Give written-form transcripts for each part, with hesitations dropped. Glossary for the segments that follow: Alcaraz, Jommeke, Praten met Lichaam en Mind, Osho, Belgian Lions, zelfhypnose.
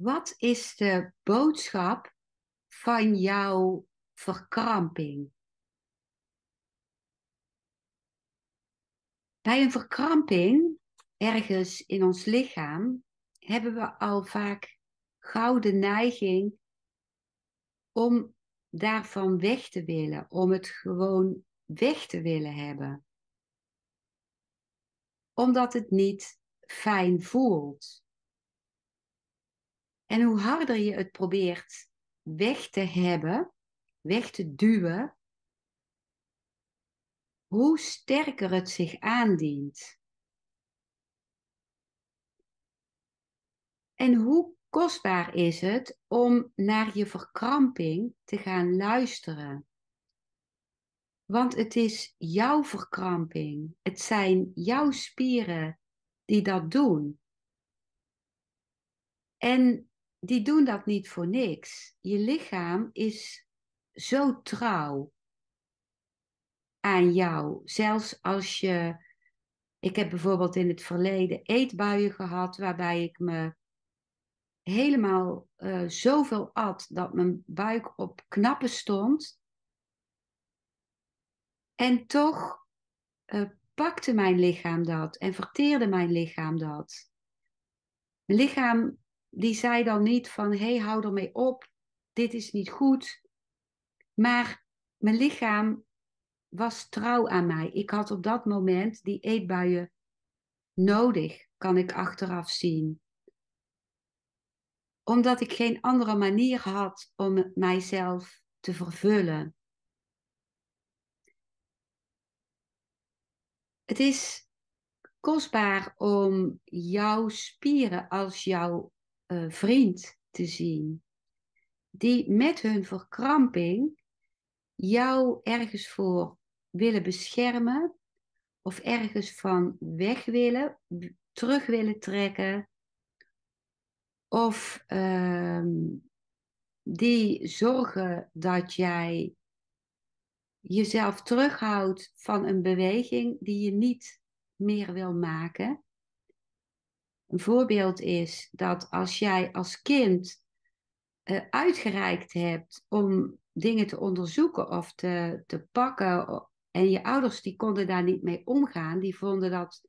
Wat is de boodschap van jouw verkramping? Bij een verkramping, ergens in ons lichaam, hebben we al vaak gauw de neiging om daarvan weg te willen, om het gewoon weg te willen hebben. Omdat het niet fijn voelt. En hoe harder je het probeert weg te hebben, weg te duwen, hoe sterker het zich aandient. En hoe kostbaar is het om naar je verkramping te gaan luisteren. Want het is jouw verkramping. Het zijn jouw spieren die dat doen. En die doen dat niet voor niks. Je lichaam is zo trouw aan jou. Zelfs als je... Ik heb bijvoorbeeld in het verleden eetbuien gehad waarbij ik me helemaal zoveel at dat mijn buik op knappen stond. En toch pakte mijn lichaam dat en verteerde mijn lichaam dat. Mijn lichaam die zei dan niet van hey, hou ermee op, dit is niet goed. Maar mijn lichaam was trouw aan mij. Ik had op dat moment die eetbuien nodig, kan ik achteraf zien. Omdat ik geen andere manier had om mijzelf te vervullen. Het is kostbaar om jouw spieren als jouw vriend te zien. Die met hun verkramping jou ergens voor willen beschermen. Of ergens van weg willen, terug willen trekken. Of die zorgen dat jij jezelf terughoudt van een beweging die je niet meer wil maken. Een voorbeeld is dat als jij als kind uitgereikt hebt om dingen te onderzoeken of te pakken. En je ouders die konden daar niet mee omgaan, die vonden dat...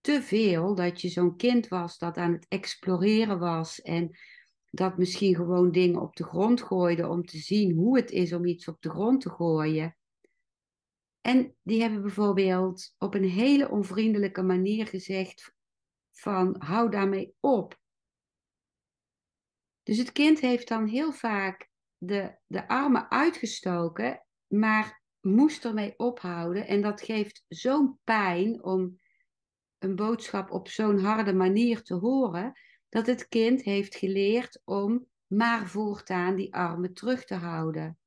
te veel, dat je zo'n kind was dat aan het exploreren was en dat misschien gewoon dingen op de grond gooide om te zien hoe het is om iets op de grond te gooien. En die hebben bijvoorbeeld op een hele onvriendelijke manier gezegd van hou daarmee op. Dus het kind heeft dan heel vaak de armen uitgestoken, maar moest ermee ophouden en dat geeft zo'n pijn om een boodschap op zo'n harde manier te horen, dat het kind heeft geleerd om maar voortaan die armen terug te houden.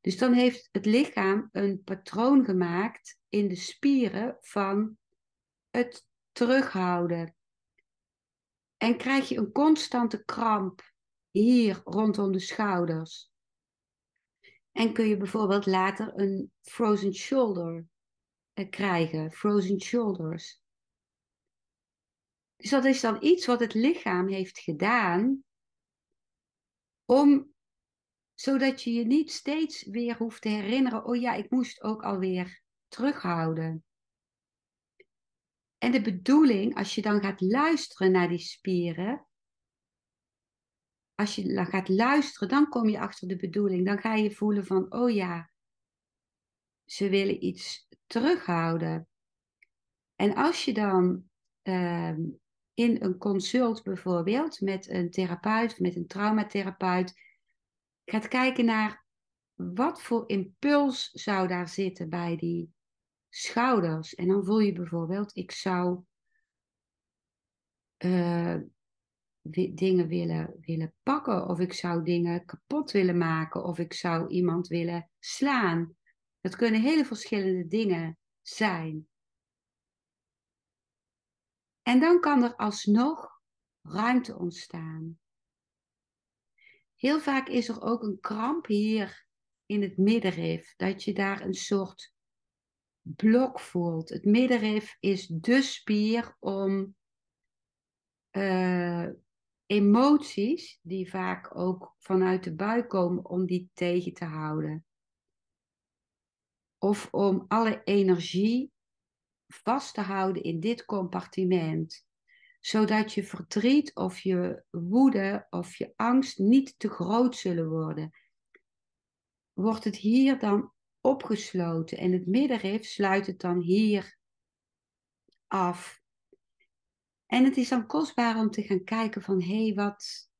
Dus dan heeft het lichaam een patroon gemaakt in de spieren van het terughouden. En krijg je een constante kramp hier rondom de schouders. En kun je bijvoorbeeld later een frozen shoulder krijgen, frozen shoulders. Dus dat is dan iets wat het lichaam heeft gedaan, zodat je je niet steeds weer hoeft te herinneren, oh ja, ik moest ook alweer terughouden. En de bedoeling, als je dan gaat luisteren naar die spieren, als je dan gaat luisteren, dan kom je achter de bedoeling. Dan ga je voelen van, oh ja, ze willen iets terughouden. En als je dan... in een consult bijvoorbeeld met een therapeut, met een traumatherapeut, gaat kijken naar wat voor impuls zou daar zitten bij die schouders. En dan voel je bijvoorbeeld, ik zou dingen willen pakken, of ik zou dingen kapot willen maken, of ik zou iemand willen slaan. Dat kunnen hele verschillende dingen zijn. En dan kan er alsnog ruimte ontstaan. Heel vaak is er ook een kramp hier in het middenrif. Dat je daar een soort blok voelt. Het middenrif is dé spier om emoties die vaak ook vanuit de buik komen, om die tegen te houden. Of om alle energie vast te houden in dit compartiment. Zodat je verdriet of je woede of je angst niet te groot zullen worden. Wordt het hier dan opgesloten en het middenrif sluit het dan hier af. En het is dan kostbaar om te gaan kijken van hé, wat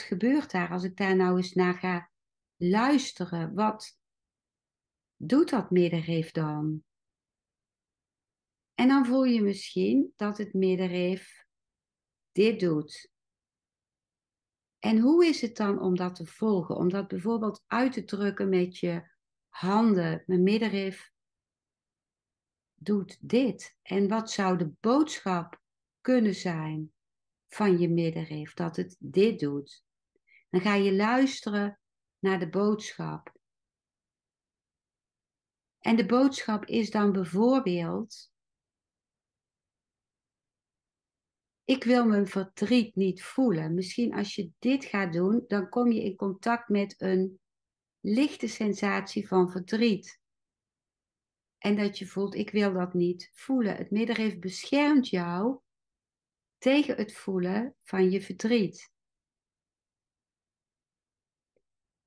gebeurt daar als ik daar nou eens naar ga luisteren? Wat doet dat middenrif dan? En dan voel je misschien dat het middenrif dit doet. En hoe is het dan om dat te volgen? Om dat bijvoorbeeld uit te drukken met je handen. Mijn middenrif doet dit. En wat zou de boodschap kunnen zijn van je middenrif? Dat het dit doet. Dan ga je luisteren naar de boodschap. En de boodschap is dan bijvoorbeeld: ik wil mijn verdriet niet voelen. Misschien als je dit gaat doen, dan kom je in contact met een lichte sensatie van verdriet. En dat je voelt, ik wil dat niet voelen. Het middenrif beschermt jou tegen het voelen van je verdriet.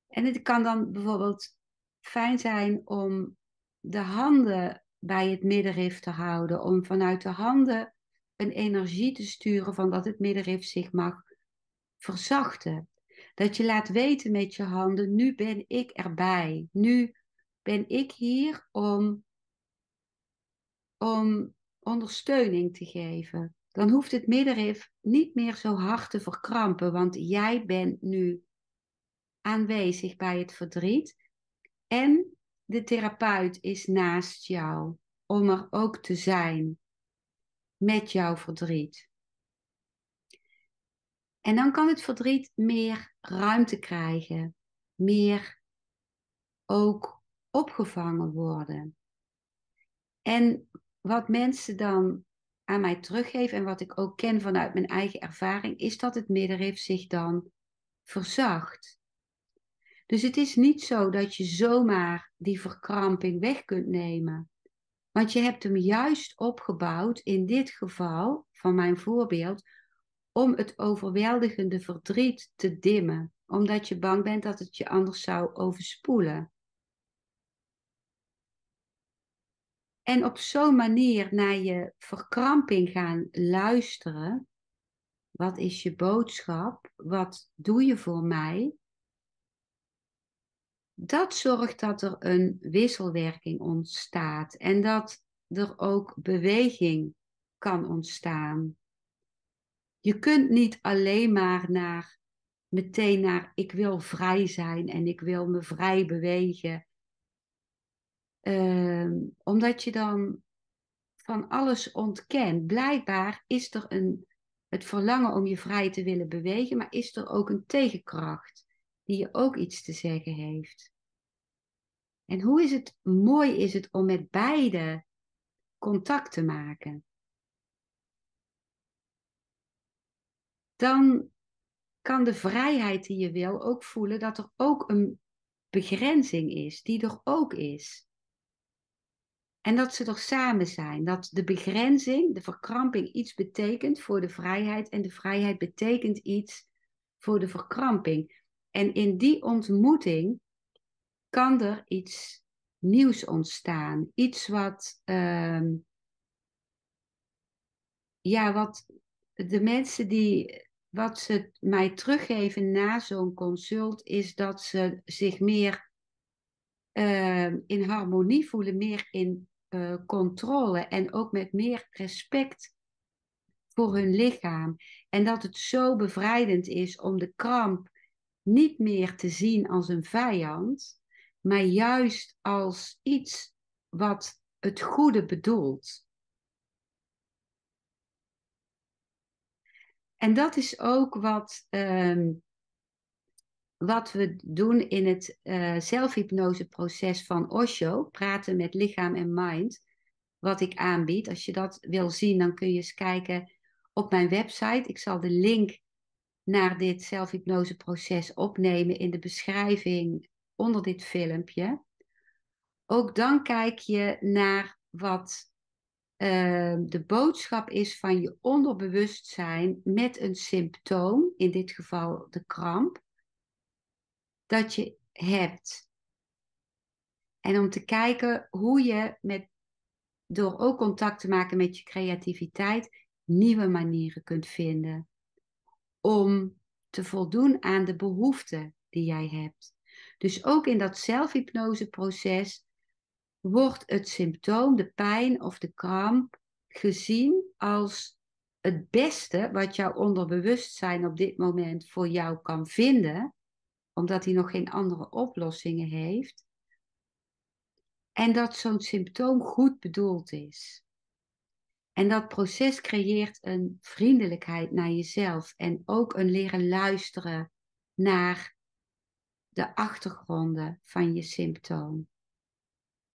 En het kan dan bijvoorbeeld fijn zijn om de handen bij het middenrif te houden. Om vanuit de handen een energie te sturen van dat het middenrif zich mag verzachten. Dat je laat weten met je handen, nu ben ik erbij. Nu ben ik hier om ondersteuning te geven. Dan hoeft het middenrif niet meer zo hard te verkrampen. Want jij bent nu aanwezig bij het verdriet. En de therapeut is naast jou om er ook te zijn met jouw verdriet. En dan kan het verdriet meer ruimte krijgen, meer ook opgevangen worden. En wat mensen dan aan mij teruggeven en wat ik ook ken vanuit mijn eigen ervaring, is dat het middenrif zich dan verzacht. Dus het is niet zo dat je zomaar die verkramping weg kunt nemen. Want je hebt hem juist opgebouwd, in dit geval van mijn voorbeeld, om het overweldigende verdriet te dimmen. Omdat je bang bent dat het je anders zou overspoelen. En op zo'n manier naar je verkramping gaan luisteren. Wat is je boodschap? Wat doe je voor mij? Dat zorgt dat er een wisselwerking ontstaat en dat er ook beweging kan ontstaan. Je kunt niet alleen maar meteen naar ik wil vrij zijn en ik wil me vrij bewegen. Omdat je dan van alles ontkent. Blijkbaar is er het verlangen om je vrij te willen bewegen, maar is er ook een tegenkracht die je ook iets te zeggen heeft. En mooi is het om met beide contact te maken. Dan kan de vrijheid die je wil ook voelen dat er ook een begrenzing is, die er ook is. En dat ze er samen zijn, dat de begrenzing, de verkramping iets betekent voor de vrijheid en de vrijheid betekent iets voor de verkramping. En in die ontmoeting kan er iets nieuws ontstaan. Iets wat de mensen wat ze mij teruggeven na zo'n consult, is dat ze zich meer in harmonie voelen, meer in controle en ook met meer respect voor hun lichaam. En dat het zo bevrijdend is om de kramp niet meer te zien als een vijand, maar juist als iets wat het goede bedoelt. En dat is ook wat we doen in het zelfhypnoseproces van Osho, praten met lichaam en mind, wat ik aanbied. Als je dat wil zien, dan kun je eens kijken op mijn website. Ik zal de link naar dit zelfhypnoseproces opnemen in de beschrijving onder dit filmpje. Ook dan kijk je naar wat de boodschap is van je onderbewustzijn met een symptoom, in dit geval de kramp, dat je hebt. En om te kijken hoe je door ook contact te maken met je creativiteit nieuwe manieren kunt vinden om te voldoen aan de behoeften die jij hebt. Dus ook in dat zelfhypnoseproces wordt het symptoom, de pijn of de kramp, gezien als het beste wat jouw onderbewustzijn op dit moment voor jou kan vinden, omdat hij nog geen andere oplossingen heeft. En dat zo'n symptoom goed bedoeld is. En dat proces creëert een vriendelijkheid naar jezelf en ook een leren luisteren naar de achtergronden van je symptoom.